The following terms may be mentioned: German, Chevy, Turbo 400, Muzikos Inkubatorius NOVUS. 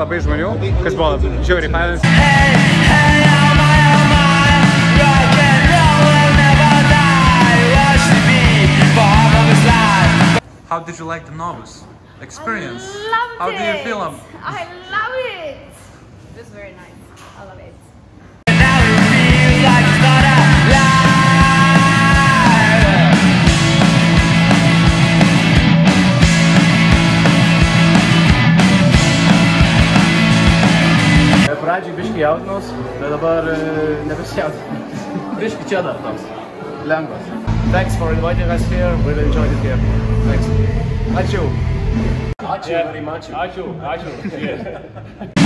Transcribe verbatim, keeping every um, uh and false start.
labai žmonių, kas buvo žiauriai fainas. How did you like the Novus experience? I loved it! How do you feel them? I love it! It was very nice. I love it. Pradžiai biškai jaudinaus, bet dabar nebesijaudinus. Biškai čia dar toks. Lengvas. Thanks for inviting us here. We really enjoyed it here. Thanks. Achu. Achu. Achu. Achu. Achu.